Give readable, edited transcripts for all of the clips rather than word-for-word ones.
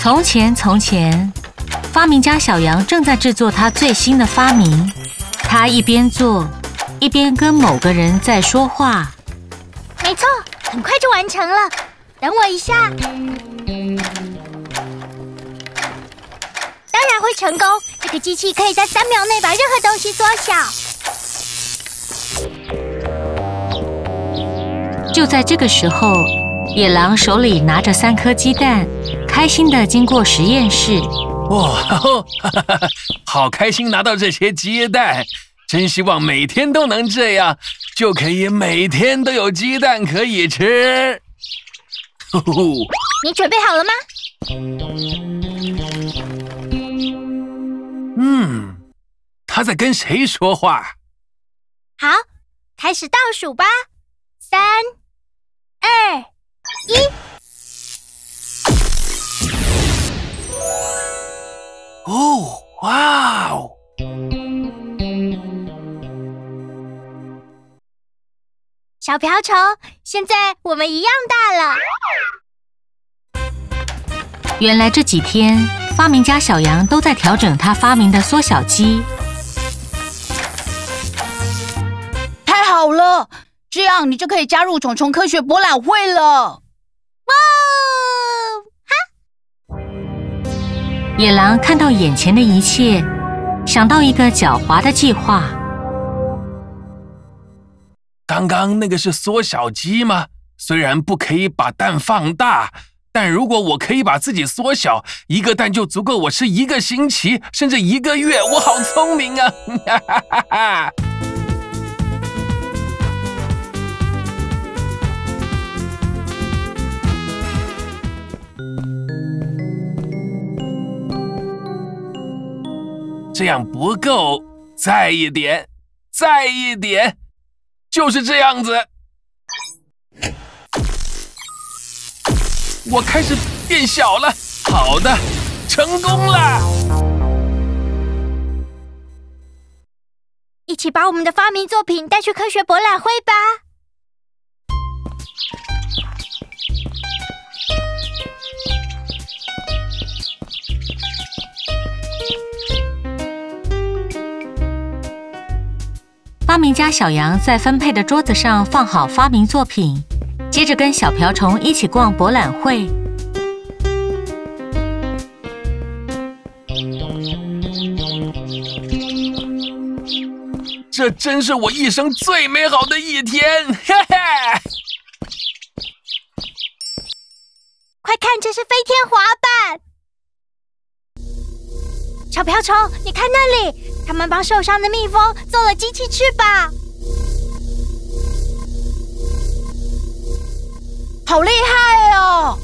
从前，从前，发明家小羊正在制作他最新的发明。他一边做，一边跟某个人在说话。没错，很快就完成了。等我一下。当然会成功。这个机器可以在3秒内把任何东西缩小。就在这个时候，野狼手里拿着3颗鸡蛋。 开心的经过实验室，哇，好开心拿到这些鸡蛋，真希望每天都能这样，就可以每天都有鸡蛋可以吃。呼呼，你准备好了吗？嗯，他在跟谁说话？好，开始倒数吧，3、2、1。 哦，哇哦！小瓢虫，现在我们一样大了。原来这几天，发明家小羊都在调整他发明的缩小机。太好了，这样你就可以加入虫虫科学博览会了。 野狼看到眼前的一切，想到一个狡猾的计划。刚刚那个是缩小机吗？虽然不可以把蛋放大，但如果我可以把自己缩小，1个蛋就足够我吃1个星期，甚至1个月。我好聪明啊！这样不够，再一点，再一点，就是这样子。我开始变小了，好的，成功了！一起把我们的发明作品带去科学博览会吧。发明家小羊在分配的桌子上放好发明作品，接着跟小瓢虫一起逛博览会。这真是我一生最美好的一天！嘿嘿，快看，这是飞天滑板！小瓢虫，你看那里！ 他们帮受伤的蜜蜂做了机器翅膀，好厉害哦！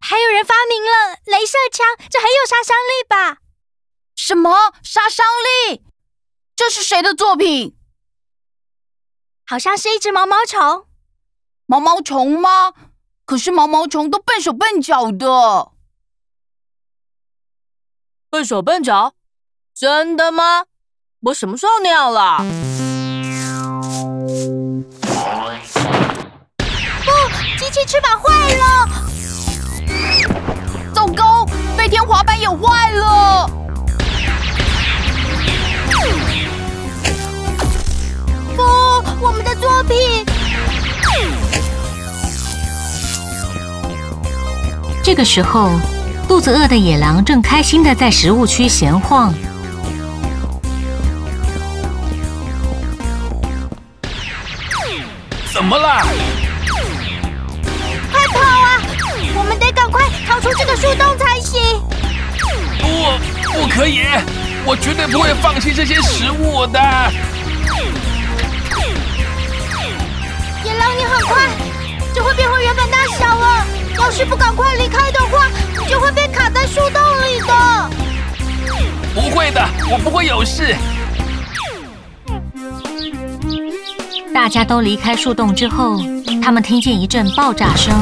还有人发明了镭射枪，这很有杀伤力吧？什么杀伤力？这是谁的作品？好像是一只毛毛虫。毛毛虫吗？可是毛毛虫都笨手笨脚的。 笨手笨脚，真的吗？我什么时候那样了？不，机器翅膀坏了！糟糕，飞天滑板也坏了！不，我们的作品！这个时候。 肚子饿的野狼正开心地在食物区闲晃。怎么了？快跑啊！我们得赶快逃出这个树洞才行。不可以！我绝对不会放弃这些食物的。野狼，你很快就会变回原本大小了。 要是不赶快离开的话，你就会被卡在树洞里的。不会的，我不会有事。大家都离开树洞之后，他们听见一阵爆炸声。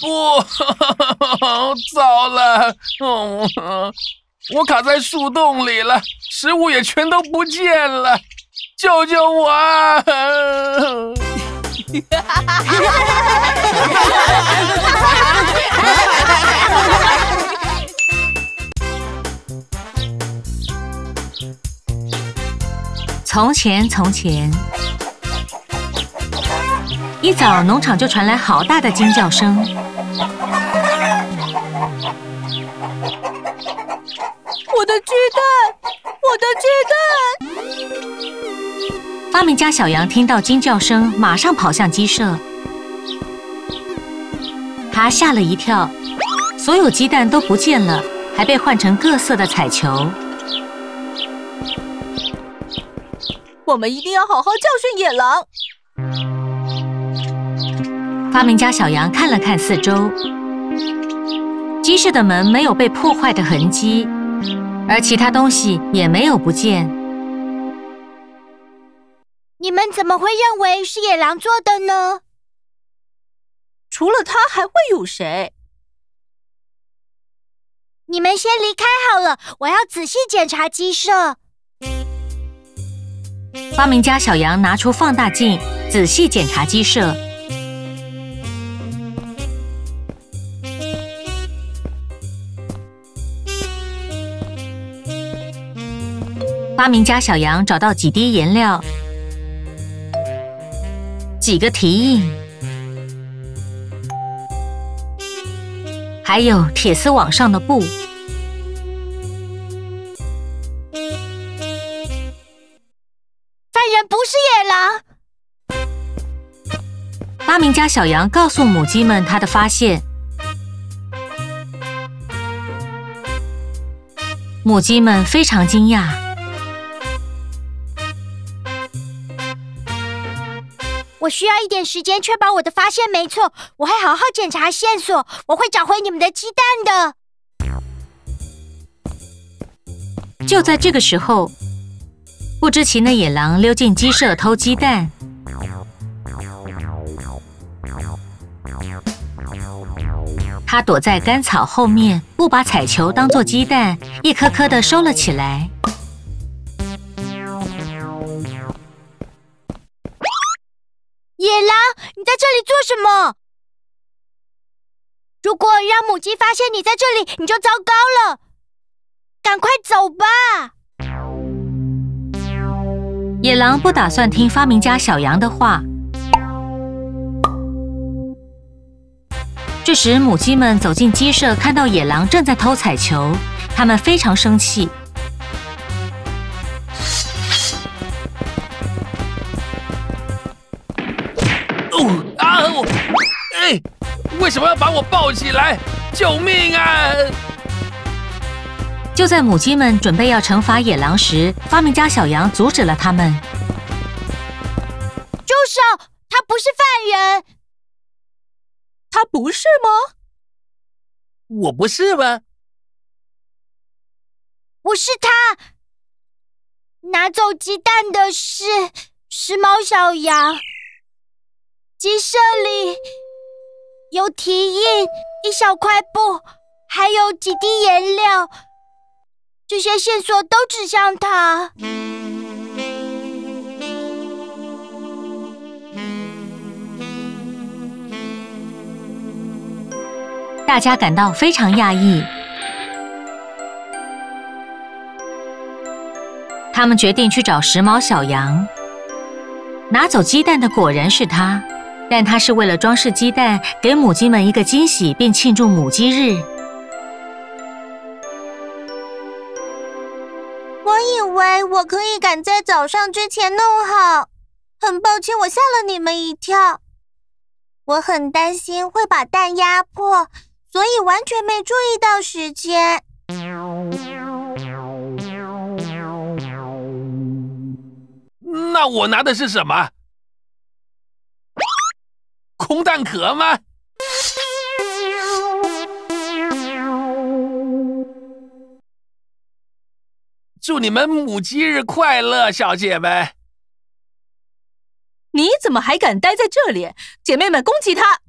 不，糟了！我卡在树洞里了，食物也全都不见了，救救我！从前，从前，一早农场就传来好大的惊叫声。 我的鸡蛋，我的鸡蛋！发明家小羊听到惊叫声，马上跑向鸡舍。他吓了一跳，所有鸡蛋都不见了，还被换成各色的彩球。我们一定要好好教训野狼。发明家小羊看了看四周，鸡舍的门没有被破坏的痕迹。 而其他东西也没有不见。你们怎么会认为是野狼做的呢？除了他还会有谁？你们先离开好了，我要仔细检查鸡舍。发明家小羊拿出放大镜，仔细检查鸡舍。发明家小羊找到几滴颜料，几个蹄印，还有铁丝网上的布。犯人不是野狼。发明家小羊告诉母鸡们他的发现，母鸡们非常惊讶。 我需要一点时间确保我的发现没错，我会好好检查线索，我会找回你们的鸡蛋的。就在这个时候，不知情的野狼溜进鸡舍偷鸡蛋。它躲在干草后面，不把彩球当作鸡蛋，一颗颗的收了起来。 野狼，你在这里做什么？如果让母鸡发现你在这里，你就糟糕了。赶快走吧！野狼不打算听发明家小羊的话。这时，母鸡们走进鸡舍，看到野狼正在偷彩球，它们非常生气。 为什么要把我抱起来？救命啊！就在母鸡们准备要惩罚野狼时，发明家小羊阻止了他们。住手！他不是犯人。他不是吗？我不是吗？我是他。拿走鸡蛋的是时髦小羊。鸡舍里。 有蹄印，一小块布，还有几滴颜料，这些线索都指向他。大家感到非常讶异，他们决定去找时髦小羊。拿走鸡蛋的果然是他。 但它是为了装饰鸡蛋，给母鸡们一个惊喜，并庆祝母鸡日。我以为我可以赶在早上之前弄好，很抱歉我吓了你们一跳。我很担心会把蛋压破，所以完全没注意到时间。那我拿的是什么？ 空蛋壳吗？祝你们母鸡日快乐，小姐妹！你怎么还敢待在这里？姐妹们，攻击他！